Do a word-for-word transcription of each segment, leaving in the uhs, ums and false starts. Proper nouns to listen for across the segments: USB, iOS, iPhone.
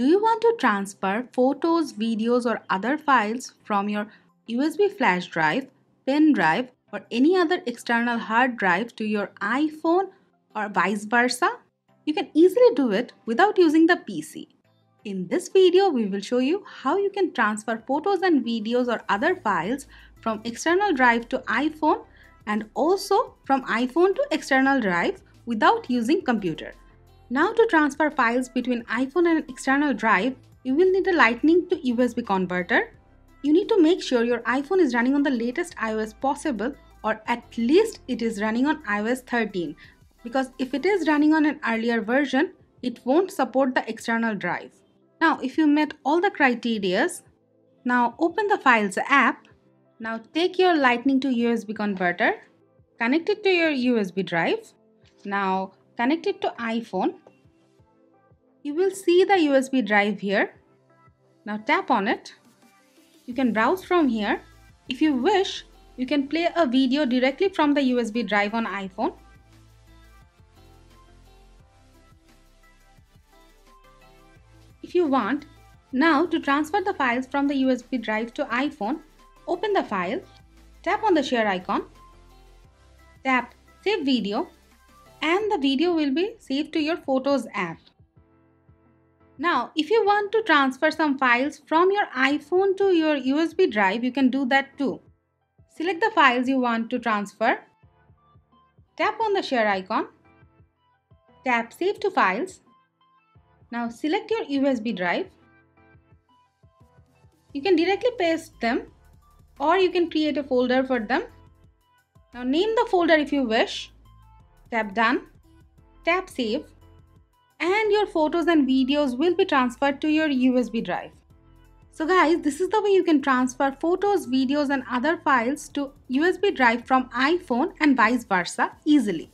Do you want to transfer photos, videos or other files from your U S B flash drive, pen drive or any other external hard drive to your iPhone or vice versa? You can easily do it without using the P C. In this video, we will show you how you can transfer photos and videos or other files from external drive to iPhone and also from iPhone to external drive without using computer. Now to transfer files between iPhone and an external drive, you will need a Lightning to U S B converter. You need to make sure your iPhone is running on the latest iOS possible, or at least it is running on iOS thirteen, because if it is running on an earlier version, it won't support the external drive. Now if you met all the criteria, now open the Files app. Now take your Lightning to U S B converter, connect it to your U S B drive. Now connect it to iPhone. You will see the U S B drive here. Now tap on it. You can browse from here. If you wish, you can play a video directly from the U S B drive on iPhone. If you want, now to transfer the files from the U S B drive to iPhone, open the file, tap on the share icon, tap Save Video, and the video will be saved to your Photos app. Now, if you want to transfer some files from your iPhone to your U S B drive, you can do that too. Select the files you want to transfer, tap on the share icon, tap Save to Files. Now select your U S B drive. You can directly paste them or you can create a folder for them. Now name the folder if you wish. Tap Done, tap Save, and your photos and videos will be transferred to your U S B drive. So guys, this is the way you can transfer photos, videos and other files to U S B drive from iPhone and vice versa easily.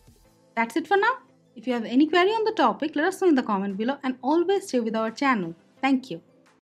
That's it for now. If you have any query on the topic, let us know in the comment below and always stay with our channel. Thank you.